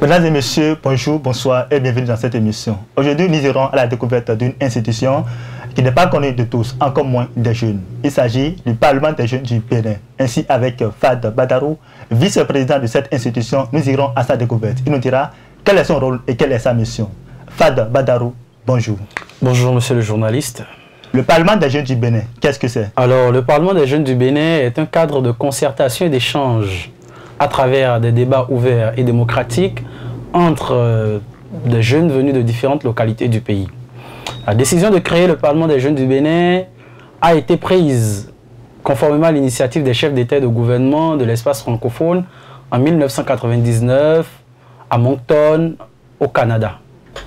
Mesdames et messieurs, bonjour, bonsoir et bienvenue dans cette émission. Aujourd'hui, nous irons à la découverte d'une institution qui n'est pas connue de tous, encore moins des jeunes. Il s'agit du Parlement des Jeunes du Bénin. Ainsi, avec Fard Badarou, vice-président de cette institution, nous irons à sa découverte. Il nous dira quel est son rôle et quelle est sa mission. Fard Badarou, bonjour. Bonjour, monsieur le journaliste. Le Parlement des Jeunes du Bénin, qu'est-ce que c'est? Alors, le Parlement des Jeunes du Bénin est un cadre de concertation et d'échange à travers des débats ouverts et démocratiques entre des jeunes venus de différentes localités du pays. La décision de créer le Parlement des Jeunes du Bénin a été prise conformément à l'initiative des chefs d'État et de gouvernement de l'espace francophone en 1999 à Moncton, au Canada.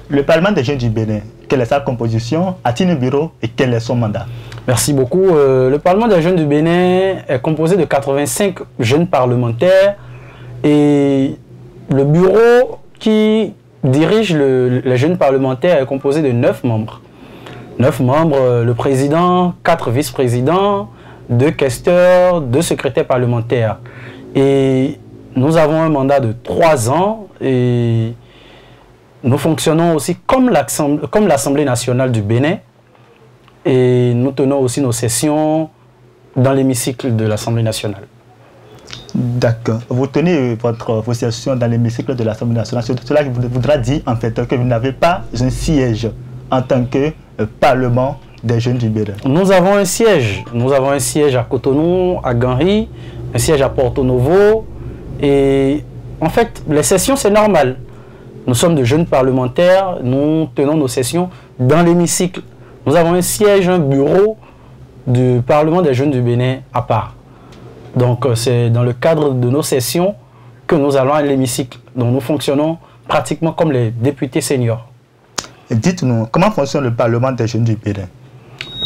Le Parlement des Jeunes du Bénin, quelle est sa composition? A-t-il un bureau et quel est son mandat? Merci beaucoup. Le Parlement des Jeunes du Bénin est composé de 85 jeunes parlementaires et le bureau qui dirige les jeunes parlementaires est composé de 9 membres. 9 membres, le président, 4 vice-présidents, 2 questeurs, 2 secrétaires parlementaires. Et nous avons un mandat de 3 ans et nous fonctionnons aussi comme l'Assemblée nationale du Bénin. Et nous tenons aussi nos sessions dans l'hémicycle de l'Assemblée nationale. D'accord. Vous tenez vos sessions dans l'hémicycle de l'Assemblée nationale. Cela voudra dire en fait que vous n'avez pas un siège en tant que Parlement des Jeunes du Bénin. Nous avons un siège. Nous avons un siège à Cotonou, à Ganry, un siège à Porto-Novo. Et en fait, les sessions, c'est normal. Nous sommes de jeunes parlementaires. Nous tenons nos sessions dans l'hémicycle. Nous avons un siège, un bureau du Parlement des Jeunes du Bénin à part. Donc c'est dans le cadre de nos sessions que nous allons à l'hémicycle, dont nous fonctionnons pratiquement comme les députés seniors. Dites-nous, comment fonctionne le Parlement des Jeunes du Bénin?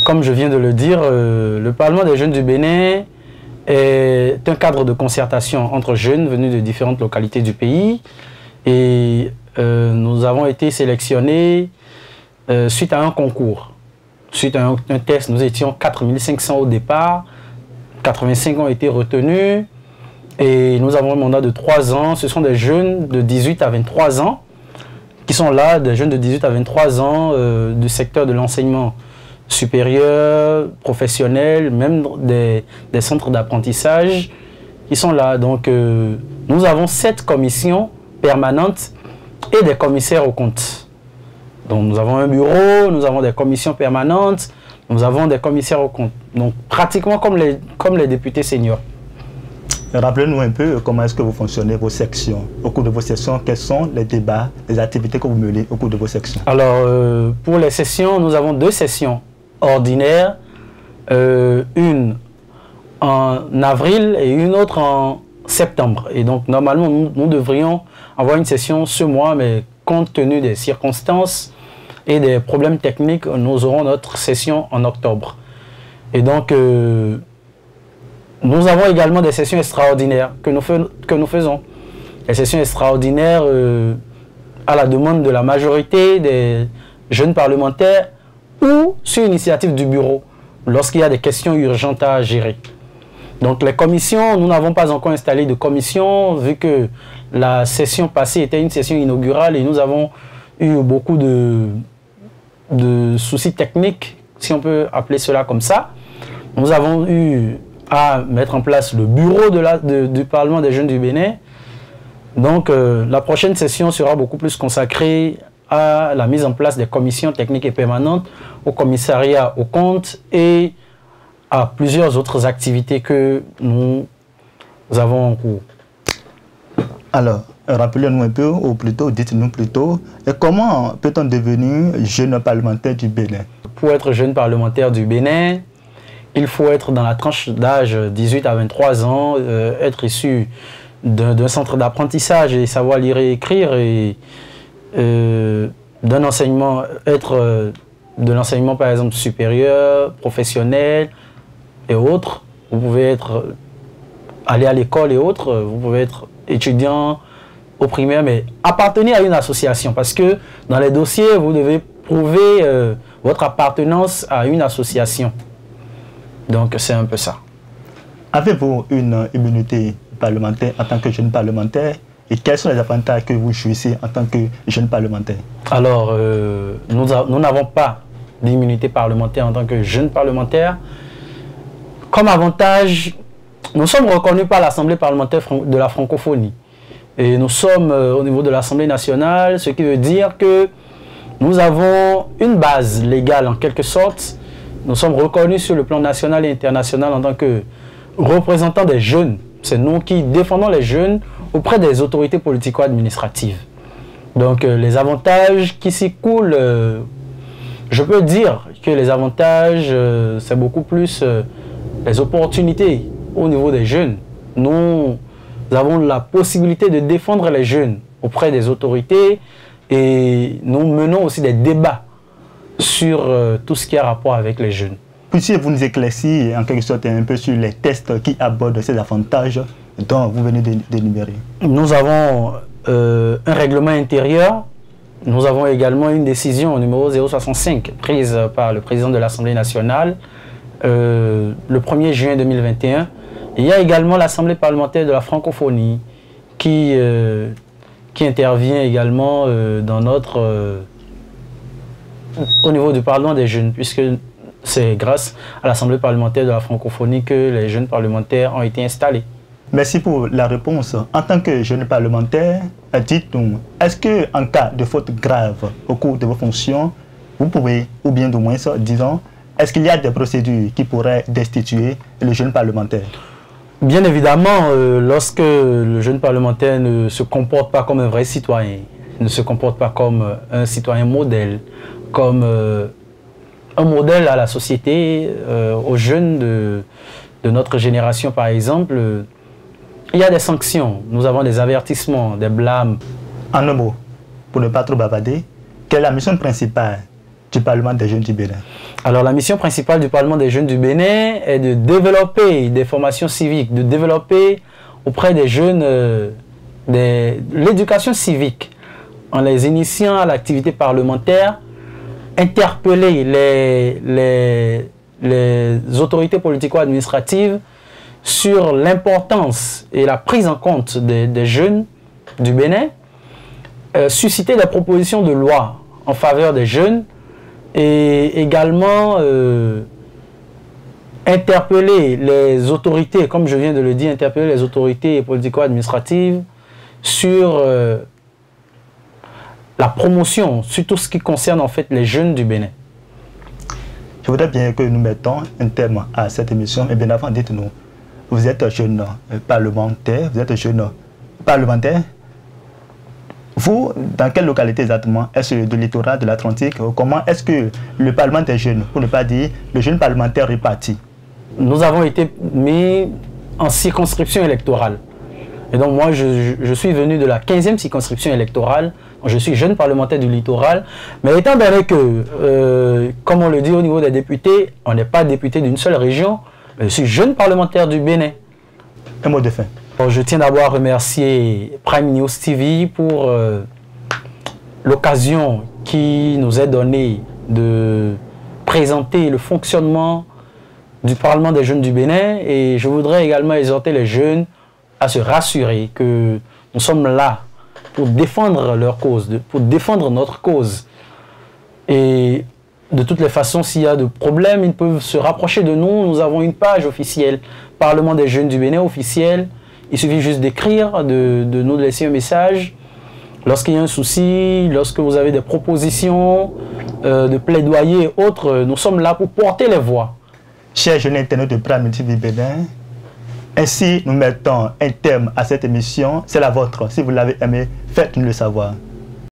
Comme je viens de le dire, le Parlement des Jeunes du Bénin est un cadre de concertation entre jeunes venus de différentes localités du pays. Et nous avons été sélectionnés suite à un concours. Suite à un test, nous étions 4500 au départ, 85 ont été retenus et nous avons un mandat de 3 ans. Ce sont des jeunes de 18 à 23 ans qui sont là, des jeunes de 18 à 23 ans du secteur de l'enseignement supérieur, professionnel, même des centres d'apprentissage qui sont là. Donc nous avons 7 commissions permanentes et des commissaires aux comptes. Donc nous avons un bureau, nous avons des commissions permanentes, nous avons des commissaires aux comptes. Donc pratiquement comme les députés seniors. Rappelez-nous un peu comment est-ce que vous fonctionnez vos sections. Au cours de vos sessions, quels sont les débats, les activités que vous menez au cours de vos sections? Alors pour les sessions, nous avons 2 sessions ordinaires. Une en avril et une autre en septembre. Et donc normalement nous devrions avoir une session ce mois, mais compte tenu des circonstances et des problèmes techniques, nous aurons notre session en octobre. Et donc, nous avons également des sessions extraordinaires que nous faisons. Les sessions extraordinaires, à la demande de la majorité des jeunes parlementaires ou sur initiative du bureau, lorsqu'il y a des questions urgentes à gérer. Donc les commissions, nous n'avons pas encore installé de commission, vu que la session passée était une session inaugurale et nous avons eu beaucoup de soucis techniques, si on peut appeler cela comme ça. Nous avons eu à mettre en place le bureau du Parlement des Jeunes du Bénin. Donc la prochaine session sera beaucoup plus consacrée à la mise en place des commissions techniques et permanentes, au commissariat, aux comptes et à plusieurs autres activités que nous avons en cours. Alors, rappelez-nous un peu, ou plutôt, dites-nous plutôt, comment peut-on devenir jeune parlementaire du Bénin? Pour être jeune parlementaire du Bénin, il faut être dans la tranche d'âge 18 à 23 ans, être issu d'un centre d'apprentissage et savoir lire et écrire, et d'un enseignement, être de l'enseignement par exemple supérieur, professionnel, et autres. Vous pouvez être aller à l'école et autres, vous pouvez être étudiant au primaire, mais appartenir à une association, parce que dans les dossiers, vous devez prouver votre appartenance à une association. Donc c'est un peu ça. Avez-vous une immunité parlementaire en tant que jeune parlementaire? Et quels sont les avantages que vous choisissez en tant que jeune parlementaire? Alors, nous n'avons pas d'immunité parlementaire en tant que jeune parlementaire. Comme avantage, nous sommes reconnus par l'Assemblée parlementaire de la francophonie. Et nous sommes au niveau de l'Assemblée nationale, ce qui veut dire que nous avons une base légale en quelque sorte. Nous sommes reconnus sur le plan national et international en tant que représentants des jeunes. C'est nous qui défendons les jeunes auprès des autorités politico-administratives. Donc les avantages qui s'y coulent, je peux dire que les avantages, c'est beaucoup plus les opportunités au niveau des jeunes. Nous avons la possibilité de défendre les jeunes auprès des autorités et nous menons aussi des débats sur tout ce qui a rapport avec les jeunes. Puissiez-vous nous éclaircir en quelque sorte un peu sur les tests qui abordent ces avantages dont vous venez d'énumérer? Nous avons un règlement intérieur, nous avons également une décision numéro 065 prise par le président de l'Assemblée nationale le 1er juin 2021. Il y a également l'Assemblée parlementaire de la francophonie qui intervient également dans notre... au niveau du Parlement des jeunes, puisque c'est grâce à l'Assemblée parlementaire de la francophonie que les jeunes parlementaires ont été installés. Merci pour la réponse. En tant que jeune parlementaire, dites-nous, est-ce qu'en cas de faute grave au cours de vos fonctions, vous pouvez, ou bien du moins, disons, est-ce qu'il y a des procédures qui pourraient destituer le jeune parlementaire? Bien évidemment, lorsque le jeune parlementaire ne se comporte pas comme un vrai citoyen, ne se comporte pas comme un citoyen modèle, comme un modèle à la société, aux jeunes de notre génération par exemple, il y a des sanctions, nous avons des avertissements, des blâmes. En un mot, pour ne pas trop bavarder, quelle est la mission principale du Parlement des Jeunes du Bénin? Alors la mission principale du Parlement des Jeunes du Bénin est de développer des formations civiques, de développer auprès des jeunes l'éducation civique, en les initiant à l'activité parlementaire, interpeller les autorités politico-administratives sur l'importance et la prise en compte des jeunes du Bénin, susciter des propositions de loi en faveur des jeunes et également interpeller les autorités, comme je viens de le dire, interpeller les autorités politico-administratives sur... la promotion, surtout ce qui concerne en fait les jeunes du Bénin. Je voudrais bien que nous mettons un terme à cette émission. Mais bien avant, dites-nous, vous êtes jeune parlementaire, Vous, dans quelle localité exactement? Est-ce de littoral, de l'Atlantique? Comment est-ce que le Parlement des jeunes, pour ne pas dire le jeune parlementaire, est parti? Nous avons été mis en circonscription électorale. Et donc moi, je suis venu de la 15e circonscription électorale. Je suis jeune parlementaire du littoral. Mais étant donné que, comme on le dit au niveau des députés, on n'est pas député d'une seule région, mais je suis jeune parlementaire du Bénin. Un mot de fin. Bon, je tiens d'abord à remercier Prime News TV pour l'occasion qui nous est donnée de présenter le fonctionnement du Parlement des jeunes du Bénin. Et je voudrais également exhorter les jeunes à se rassurer que nous sommes là pour défendre leur cause, pour défendre notre cause. Et de toutes les façons, s'il y a de problèmes, ils peuvent se rapprocher de nous. Nous avons une page officielle, Parlement des Jeunes du Bénin officiel. Il suffit juste d'écrire, de nous laisser un message. Lorsqu'il y a un souci, lorsque vous avez des propositions, de plaidoyer et autres, nous sommes là pour porter les voix. Chers jeunes internautes de Prime TV Bénin, ainsi, nous mettons un terme à cette émission. C'est la vôtre. Si vous l'avez aimée, faites-nous le savoir.